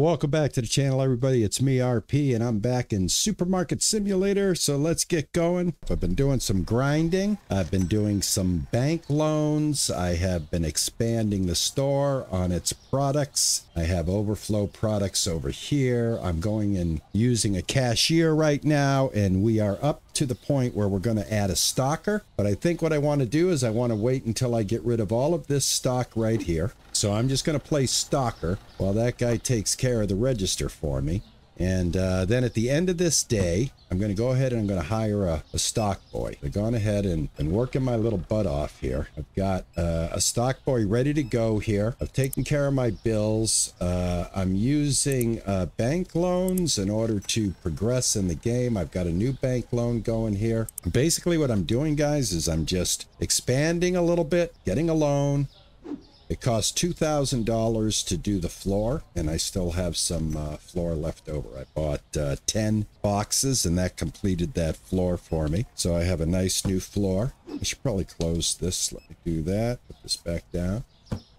Welcome back to the channel, everybody. It's me, RP, and I'm back in Supermarket Simulator. So let's get going. I've been doing some grinding. I've been doing some bank loans. I have been expanding the store on its products. I have overflow products over here. I'm going and using a cashier right now, and we are up to the point where we're going to add a stocker. But I think what I want to do is I want to wait until I get rid of all of this stock right here. So I'm just going to play stocker while that guy takes care of the register for me. And then at the end of this day, I'm going to go ahead and I'm going to hire a stock boy. I've gone ahead and been working my little butt off here. I've got a stock boy ready to go here. I've taken care of my bills. I'm using bank loans in order to progress in the game. I've got a new bank loan going here. Basically what I'm doing, guys, is I'm just expanding a little bit, getting a loan. It costs $2,000 to do the floor, and I still have some floor left over. I bought 10 boxes, and that completed that floor for me. So I have a nice new floor. I should probably close this. Let me do that. Put this back down.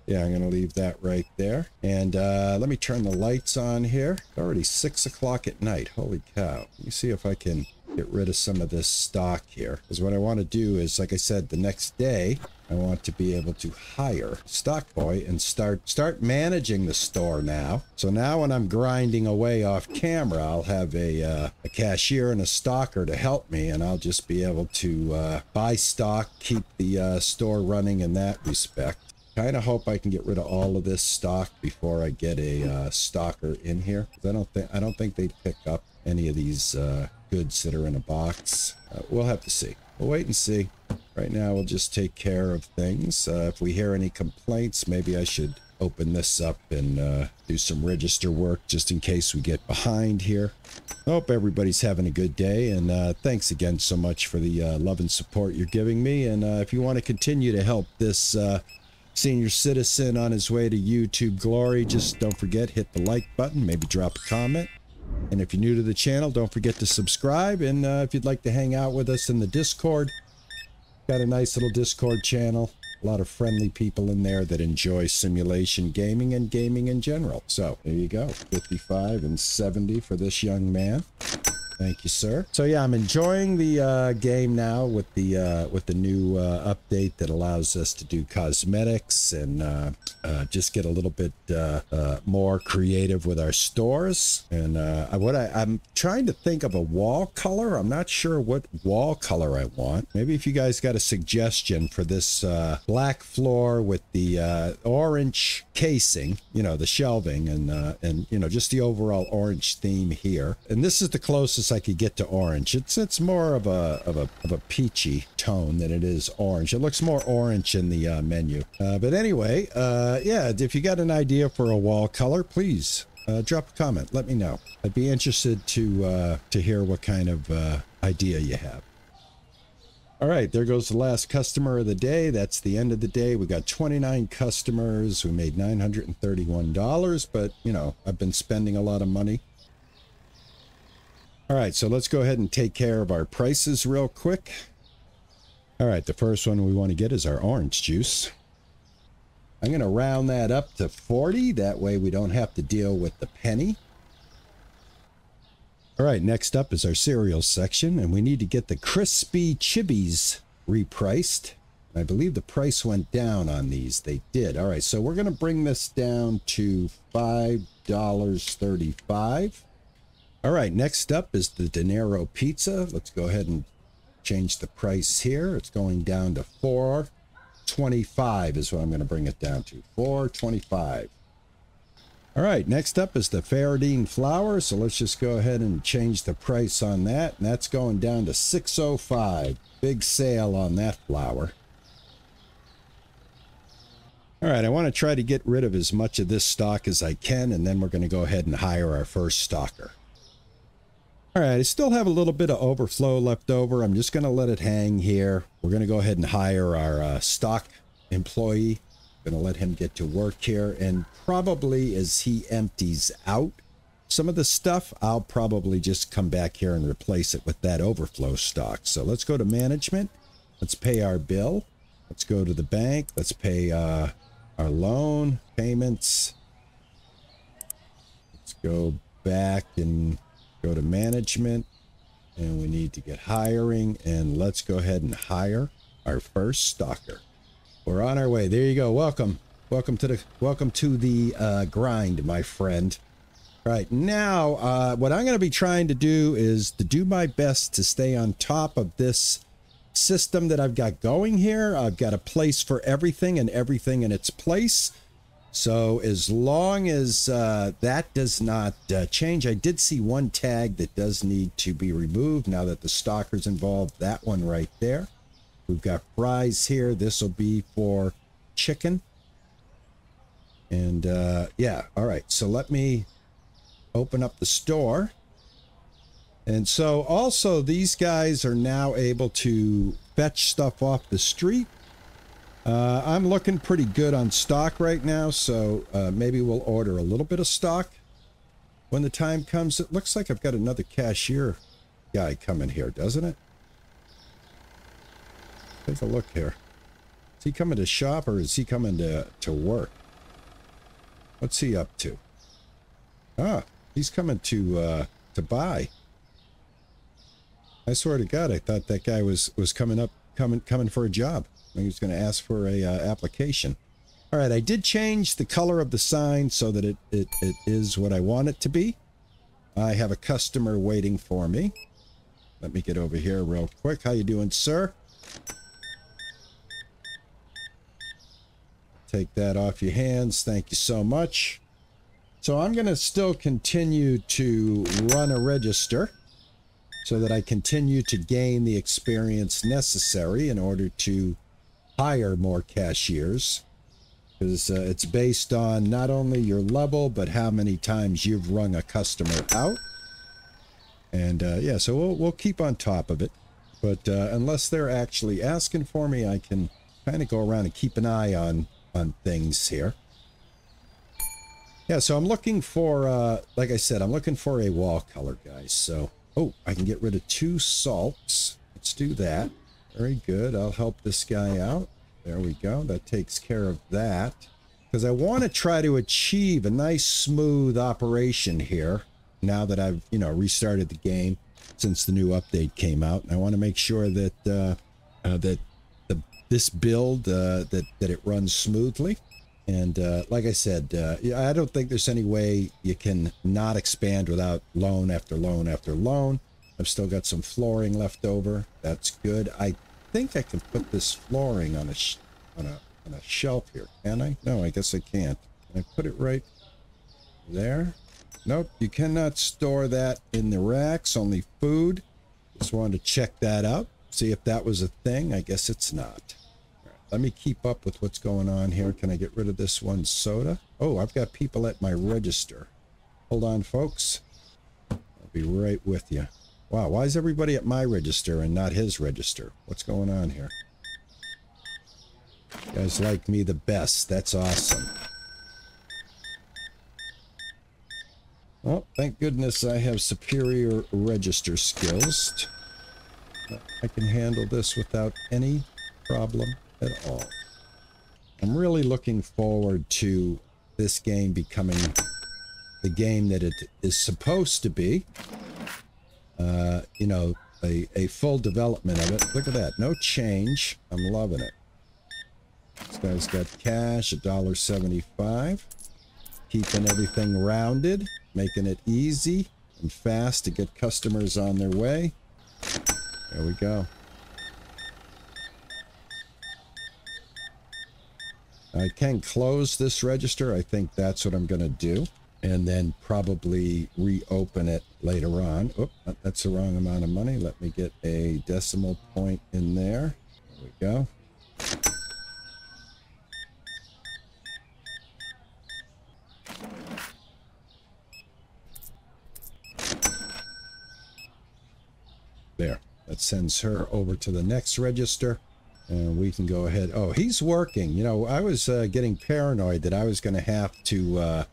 Yeah, I'm going to leave that right there. And let me turn the lights on here. It's already 6 o'clock at night. Holy cow. Let me see if I can get rid of some of this stock here. Because what I want to do is, like I said, the next day, I want to be able to hire stock boy and start managing the store now. So now when I'm grinding away off camera, I'll have a cashier and a stocker to help me, and I'll just be able to buy stock, keep the store running in that respect. Kind of hope I can get rid of all of this stock before I get a stocker in here. I don't think they pick up any of these goods that are in a box. We'll have to see. We'll wait and see. Right now, we'll just take care of things. If we hear any complaints, maybe I should open this up and do some register work just in case we get behind here. I hope everybody's having a good day, and thanks again so much for the love and support you're giving me. And if you want to continue to help this senior citizen on his way to YouTube glory, just don't forget, hit the like button, maybe drop a comment. And if you're new to the channel, don't forget to subscribe. And if you'd like to hang out with us in the Discord, got a nice little Discord channel, a lot of friendly people in there that enjoy simulation gaming and gaming in general. So there you go, 55 and 70 for this young man. Thank you, sir. So yeah, I'm enjoying the game now with the new update that allows us to do cosmetics and just get a little bit more creative with our stores. And I'm trying to think of a wall color. I'm not sure what wall color I want. Maybe if you guys got a suggestion for this black floor with the orange casing, you know, the shelving, and you know, just the overall orange theme here. And this is the closest I could get to orange. It's more of a peachy tone than it is orange. It looks more orange in the menu. But anyway, yeah, if you got an idea for a wall color, please drop a comment. Let me know. I'd be interested to hear what kind of idea you have. All right, there goes the last customer of the day. That's the end of the day. We got 29 customers. We made $931, but you know, I've been spending a lot of money. All right, so let's go ahead and take care of our prices real quick. All right, the first one we want to get is our orange juice. I'm going to round that up to 40. That way we don't have to deal with the penny. All right, next up is our cereal section, and we need to get the Crispy Chibis repriced. I believe the price went down on these. They did. All right, so we're going to bring this down to $5.35. All right, next up is the Danero pizza. Let's go ahead and change the price here. It's going down to $4.25 is what I'm going to bring it down to, $4.25. All right, next up is the Faradine flower. So let's just go ahead and change the price on that. And that's going down to $6.05. Big sale on that flower. All right, I want to try to get rid of as much of this stock as I can, and then we're going to go ahead and hire our first stocker. All right, I still have a little bit of overflow left over. I'm just going to let it hang here. We're going to go ahead and hire our stock employee. I'm going to let him get to work here. And probably as he empties out some of the stuff, I'll probably just come back here and replace it with that overflow stock. So let's go to management. Let's pay our bill. Let's go to the bank. Let's pay our loan payments. go back and go to management, and we need to get hiring, and let's go ahead and hire our first stalker. We're on our way. There you go. Welcome to the grind, my friend. Right now, what I'm going to be trying to do is to do my best to stay on top of this system that I've got going here. I've got a place for everything and everything in its place. So as long as that does not change, I did see one tag that does need to be removed now that the stalker's involved, that one right there. We've got fries here. This will be for chicken. And yeah, all right. So let me open up the store. And so also these guys are now able to fetch stuff off the street. I'm looking pretty good on stock right now, so maybe we'll order a little bit of stock when the time comes. It looks like I've got another cashier guy coming here, doesn't it? Take a look here. Is he coming to shop or is he coming to work? What's he up to? Ah, he's coming to buy. I swear to God, I thought that guy was coming for a job. He was going to ask for a application. All right, I did change the color of the sign so that it is what I want it to be. I have a customer waiting for me. Let me get over here real quick. How you doing, sir? Take that off your hands. Thank you so much. So I'm going to still continue to run a register so that I continue to gain the experience necessary in order to hire more cashiers, because it's based on not only your level but how many times you've rung a customer out. And yeah, so we'll keep on top of it, but unless they're actually asking for me, I can kind of go around and keep an eye on things here. Yeah, so I'm looking for like I said, I'm looking for a wall color, guys. So oh, I can get rid of 2 salts. Let's do that. Very good. I'll help this guy out. There we go. That takes care of that, because I want to try to achieve a nice smooth operation here now that I've, you know, restarted the game since the new update came out. And I want to make sure that this build that it runs smoothly. And like I said, I don't think there's any way you can not expand without loan after loan after loan. I've still got some flooring left over. That's good. I think I can put this flooring on a shelf here. Can I? No, I guess I can't. Can I put it right there? Nope. You cannot store that in the racks. Only food. Just wanted to check that out. See if that was a thing. I guess it's not. All right, let me keep up with what's going on here. Can I get rid of this one soda? Oh, I've got people at my register. Hold on, folks. I'll be right with you. Wow, why is everybody at my register and not his register? What's going on here? You guys like me the best. That's awesome. Well, thank goodness I have superior register skills. I can handle this without any problem at all. I'm really looking forward to this game becoming the game that it is supposed to be. You know, a full development of it. Look at that. No change. I'm loving it. This guy's got cash, $1.75. Keeping everything rounded, making it easy and fast to get customers on their way. There we go. I can close this register. I think that's what I'm going to do. And then probably reopen it later on. Oh, that's the wrong amount of money. Let me get a decimal point in there. There we go. There. That sends her over to the next register. And we can go ahead. Oh, he's working. You know, I was getting paranoid that I was going to have to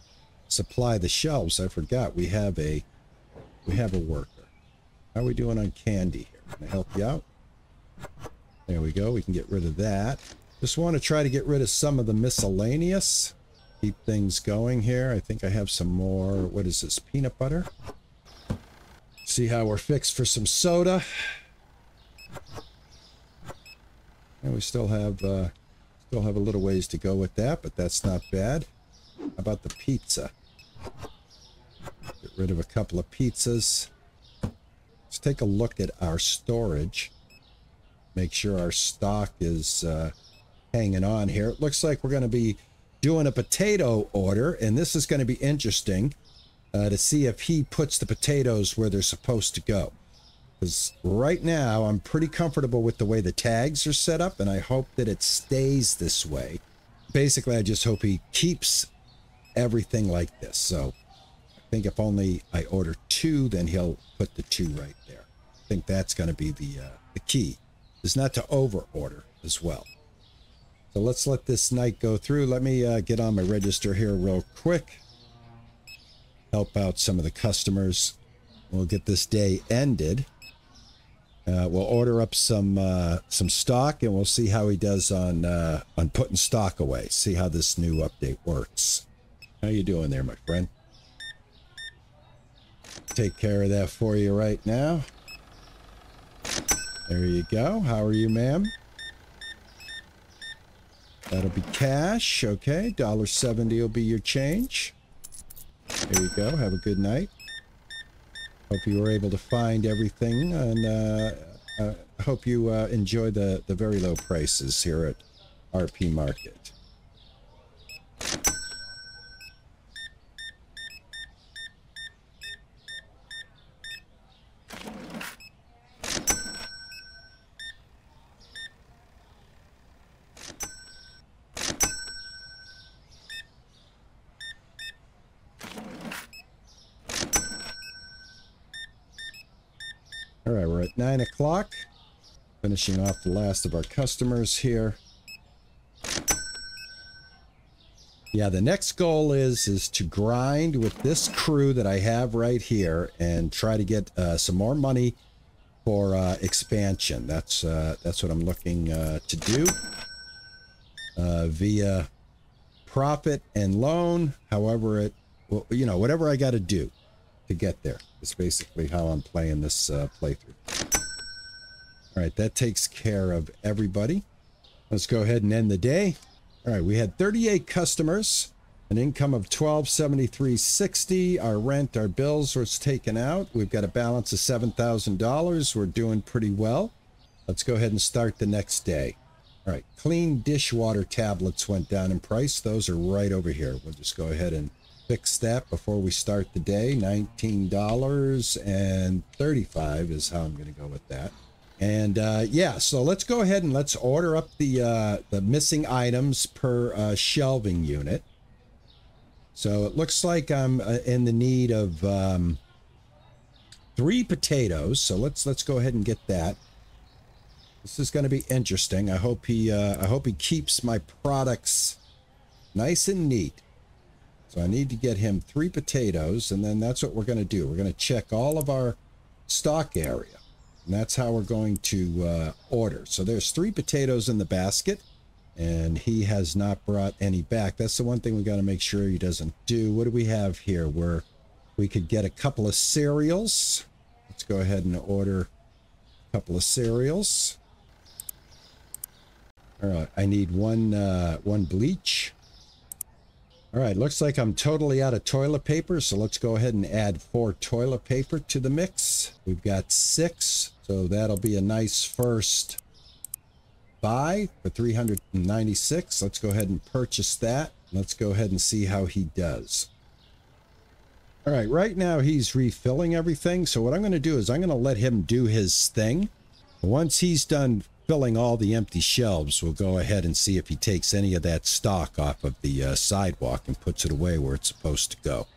supply the shelves. I forgot we have a worker. How are we doing on candy here? Can I help you out? There we go. We can get rid of that. Just want to try to get rid of some of the miscellaneous. keep things going here. I think I have some more. What is this? Peanut butter. See how we're fixed for some soda. And we still have a little ways to go with that, but that's not bad. How about the pizza? Get rid of a couple of pizzas. Let's take a look at our storage. Make sure our stock is hanging on here. It looks like we're going to be doing a potato order, and this is going to be interesting to see if he puts the potatoes where they're supposed to go. Because right now, I'm pretty comfortable with the way the tags are set up, and I hope that it stays this way. Basically, I just hope he keeps everything like this. So I think if only I order two, then he'll put the two right there. I think that's going to be the key, is not to over-order as well. So let's let this night go through. Let me get on my register here real quick. Help out some of the customers. We'll get this day ended. We'll order up some stock, and we'll see how he does on putting stock away. See how this new update works. How you doing there, my friend? Take care of that for you right now. There you go. How are you, ma'am? That'll be cash. Okay, $1.70 will be your change. There you go. Have a good night. Hope you were able to find everything, and hope you enjoy the very low prices here at RP Market. All right, we're at 9 o'clock, finishing off the last of our customers here. Yeah, the next goal is to grind with this crew that I have right here and try to get some more money for expansion. That's what I'm looking to do via profit and loan. However, you know, whatever I got to do to get there. It's basically how I'm playing this playthrough. All right, that takes care of everybody. Let's go ahead and end the day. All right, we had 38 customers, an income of $1273.60. Our rent, our bills was taken out. We've got a balance of $7,000. We're doing pretty well. Let's go ahead and start the next day. All right, clean dishwater tablets went down in price. Those are right over here. We'll just go ahead and fix that before we start the day. $19.35 is how I'm going to go with that. And yeah, so let's go ahead and let's order up the missing items per shelving unit. So it looks like I'm in the need of 3 potatoes. So let's go ahead and get that. This is going to be interesting. I hope he keeps my products nice and neat. So I need to get him 3 potatoes, and then that's what we're going to do. We're going to check all of our stock area, and that's how we're going to order. So there's 3 potatoes in the basket, and he has not brought any back. That's the one thing we got to make sure he doesn't do. What do we have here? Where we could get a couple of cereals. Let's go ahead and order a couple of cereals. All right, I need one bleach. All right, looks like I'm totally out of toilet paper, so let's go ahead and add 4 toilet paper to the mix. We've got 6, so that'll be a nice first buy for $396. Let's go ahead and purchase that. Let's go ahead and see how he does. All right, right now he's refilling everything, so what I'm going to do is I'm going to let him do his thing. Once he's done filling all the empty shelves, we'll go ahead and see if he takes any of that stock off of the sidewalk and puts it away where it's supposed to go.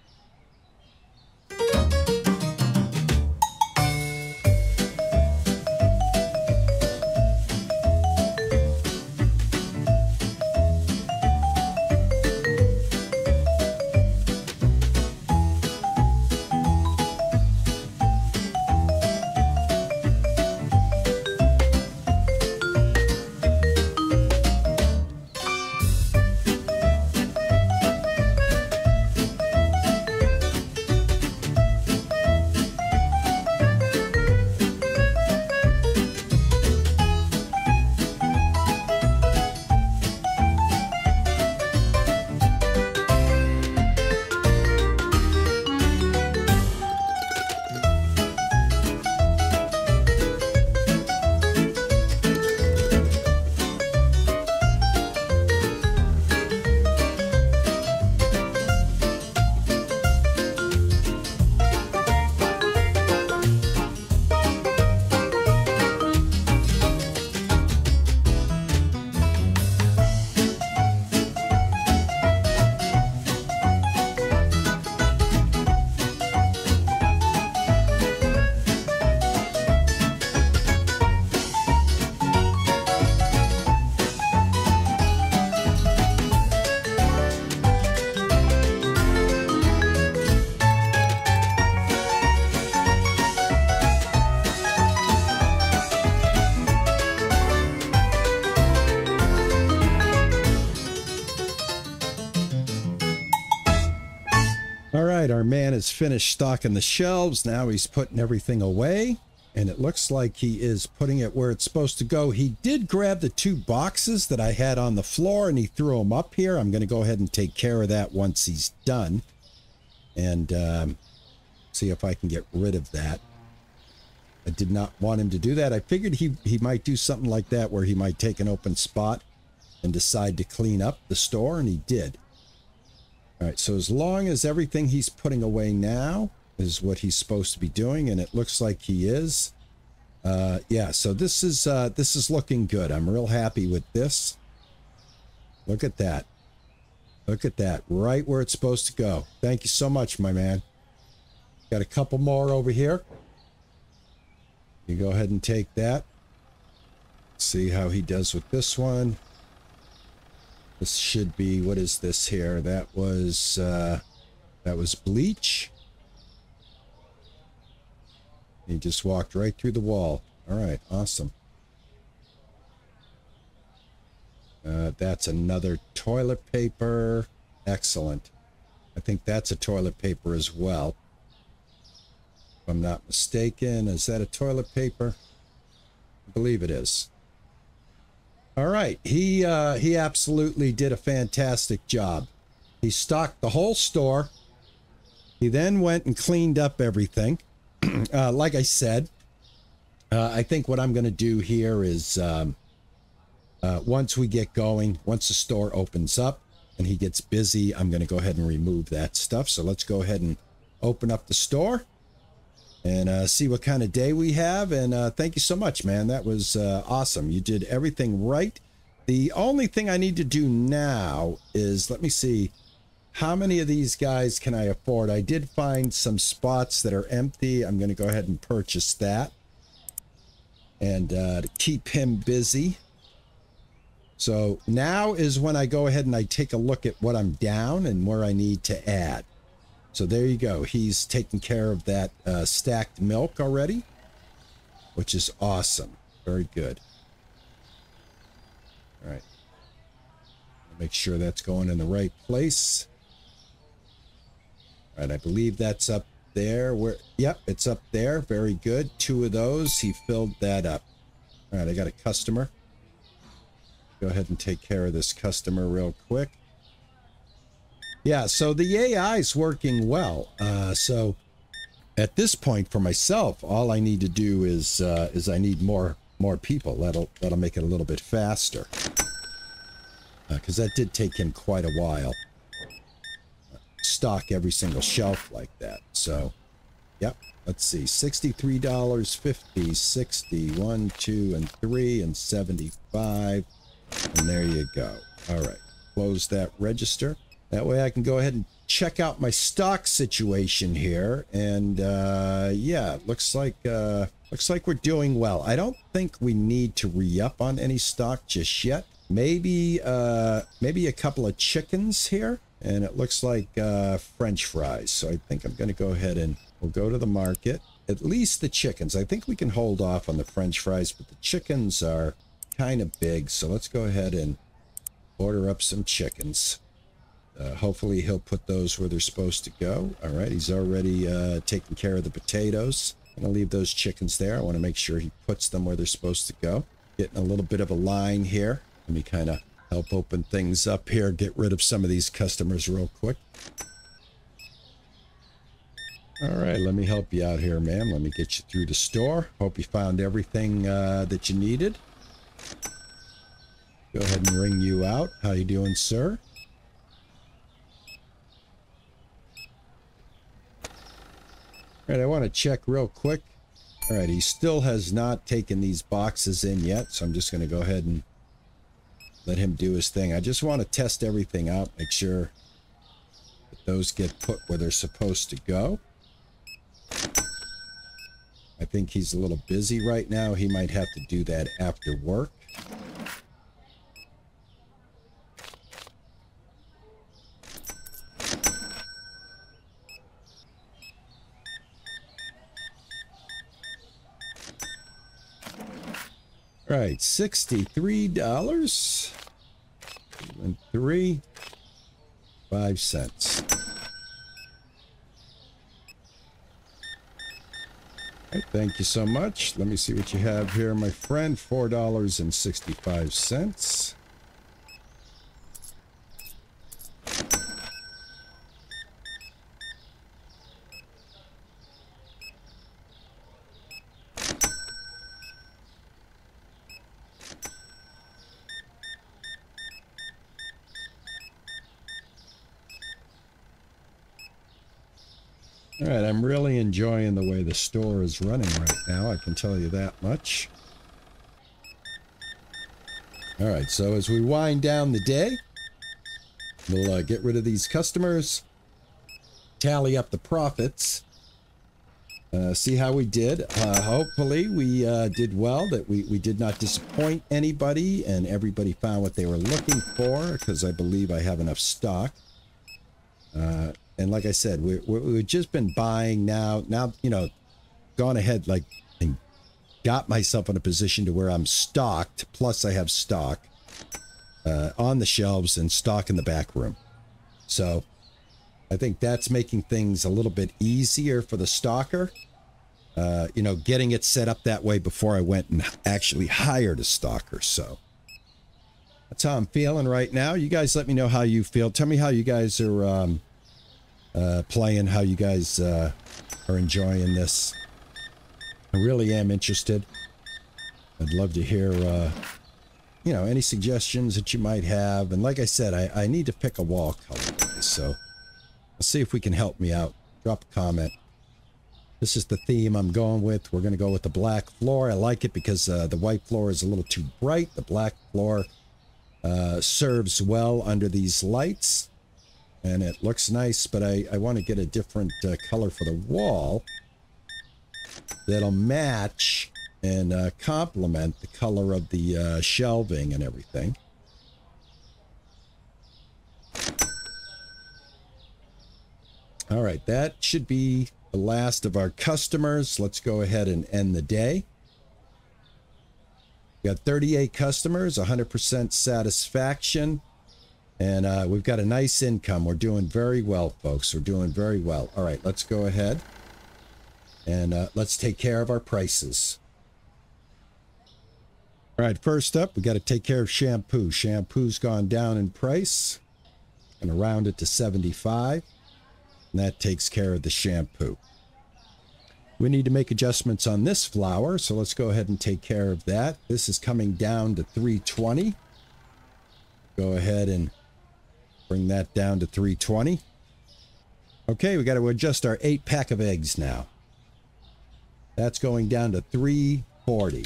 our man is finished stocking the shelves. Now he's putting everything away, and it looks like he is putting it where it's supposed to go. He did grab the two boxes that I had on the floor, and he threw them up here. I'm going to go ahead and take care of that once he's done, and see if I can get rid of that. I did not want him to do that. I figured he might do something like that, where he might take an open spot and decide to clean up the store, and he did. All right, so as long as everything he's putting away now is what he's supposed to be doing, and it looks like he is. Yeah, so this is looking good. I'm real happy with this. Look at that. Look at that, right where it's supposed to go. Thank you so much, my man. Got a couple more over here. You go ahead and take that. See how he does with this one. This should be, what is this here? That was bleach. He just walked right through the wall. All right, awesome. That's another toilet paper. Excellent. I think that's a toilet paper as well, if I'm not mistaken. Is that a toilet paper? I believe it is. All right, he absolutely did a fantastic job. He stocked the whole store. He then went and cleaned up everything. Like I said, I think what I'm going to do here is once we get going, once the store opens up and he gets busy, I'm going to go ahead and remove that stuff. So let's go ahead and open up the store and see what kind of day we have. And thank you so much, man. That was awesome. You did everything right. The only thing I need to do now is, let me see, how many of these guys can I afford? I did find some spots that are empty. I'm going to go ahead and purchase that, and to keep him busy. So now is when I go ahead and I take a look at what I'm down and where I need to add. So there you go. He's taking care of that stacked milk already, which is awesome. Very good. All right. Make sure that's going in the right place. All right, I believe that's up there. Where? Yep, it's up there. Very good. Two of those. He filled that up. All right, I got a customer. Go ahead and take care of this customer real quick. Yeah, so the AI is working well. So at this point for myself, all I need to do is I need more people. That'll make it a little bit faster, because that did take him quite a while. Stock every single shelf like that. So, yep. Let's see, $63, 50, 60, 1, 2, and 3, and 75. And there you go. All right. Close that register. That way I can go ahead and check out my stock situation here. And yeah, looks like we're doing well. I don't think we need to re-up on any stock just yet. Maybe maybe a couple of chickens here, and it looks like French fries. So I think I'm going to go ahead and we'll go to the market. At least the chickens. I think we can hold off on the French fries, but the chickens are kind of big. So let's go ahead and order up some chickens. Hopefully he'll put those where they're supposed to go. All right, he's already taking care of the potatoes. I'm going to leave those chickens there. I want to make sure he puts them where they're supposed to go. Getting a little bit of a line here. Let me kind of help open things up here, get rid of some of these customers real quick. All right, let me help you out here, ma'am. Let me get you through the store. Hope you found everything that you needed. Go ahead and ring you out. How you doing, sir? All right, I want to check real quick. All right, he still has not taken these boxes in yet, so I'm just going to go ahead and let him do his thing. I just want to test everything out, make sure that those get put where they're supposed to go. I think he's a little busy right now. He might have to do that after work. Right, $63 and 3 5 cents. Right, thank you so much. Let me see what you have here, my friend. $4.65. All right, I'm really enjoying the way the store is running right now, I can tell you that much. All right, so as we wind down the day, we'll get rid of these customers, tally up the profits, see how we did. Hopefully we did well, that we did not disappoint anybody and everybody found what they were looking for, because I believe I have enough stock. And like I said, we've just been buying now. Now, you know, gone ahead like and got myself in a position to where I'm stocked. Plus, I have stock on the shelves and stock in the back room. So I think that's making things a little bit easier for the stocker. You know, getting it set up that way before I went and actually hired a stocker. So that's how I'm feeling right now. You guys let me know how you feel. Tell me how you guys are... playing, how you guys are enjoying this. I really am interested. I'd love to hear you know, any suggestions that you might have. And like I said, I need to pick a wall color, so let's see if we can help me out. Drop a comment. This is the theme I'm going with. We're going to go with the black floor. I like it because the white floor is a little too bright. The black floor serves well under these lights. And it looks nice, but I want to get a different color for the wall that'll match and complement the color of the shelving and everything. All right, that should be the last of our customers. Let's go ahead and end the day. We got 38 customers, 100% satisfaction. And we've got a nice income. We're doing very well, folks. We're doing very well. All right, let's go ahead and let's take care of our prices. All right, first up, we got to take care of shampoo. Shampoo's gone down in price. I'm going to round it to 75. And that takes care of the shampoo. We need to make adjustments on this flower, so let's go ahead and take care of that. This is coming down to 320. Go ahead and bring that down to 320. Okay, we got to adjust our 8-pack of eggs now. That's going down to 340.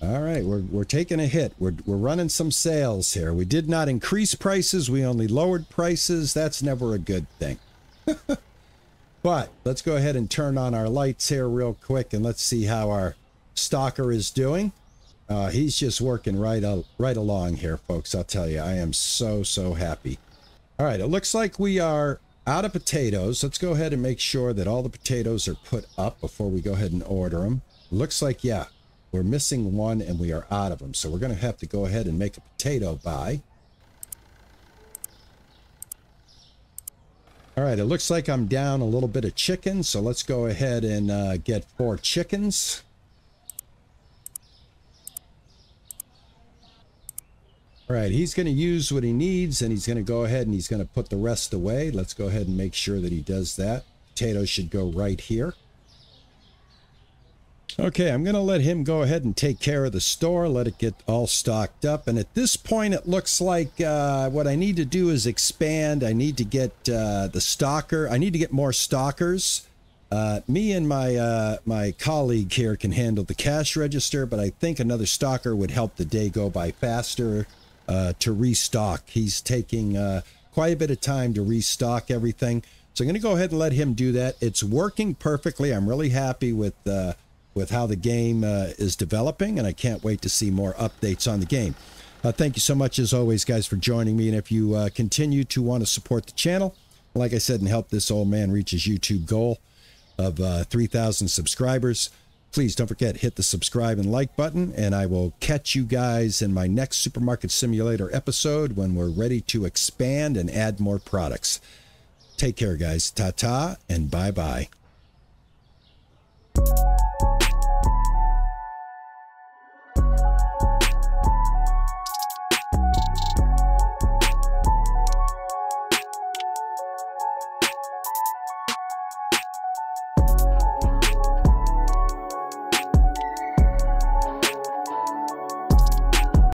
All right, we're taking a hit. We're running some sales here. We did not increase prices. We only lowered prices. That's never a good thing. But let's go ahead and turn on our lights here real quick, and let's see how our stocker is doing. He's just working right along here, folks. I'll tell you, I am so happy. All right, it looks like we are out of potatoes. Let's go ahead and make sure that all the potatoes are put up before we go ahead and order them. Looks like, yeah, we're missing one and we are out of them. So we're going to have to go ahead and make a potato buy. All right, it looks like I'm down a little bit of chicken. So let's go ahead and get 4 chickens. All right, he's going to use what he needs, and he's going to go ahead and he's going to put the rest away. Let's go ahead and make sure that he does that. Potatoes should go right here. Okay, I'm going to let him go ahead and take care of the store, let it get all stocked up. And at this point, it looks like what I need to do is expand. I need to get the stocker. I need to get more stockers. Me and my my colleague here can handle the cash register, but I think another stocker would help the day go by faster. To restock. He's taking quite a bit of time to restock everything. So I'm going to go ahead and let him do that. It's working perfectly. I'm really happy with how the game is developing, and I can't wait to see more updates on the game. Thank you so much, as always, guys, for joining me. And if you continue to want to support the channel, like I said, and help this old man reach his YouTube goal of 3,000 subscribers, please don't forget, hit the subscribe and like button, and I will catch you guys in my next Supermarket Simulator episode when we're ready to expand and add more products. Take care, guys. Ta-ta and bye-bye.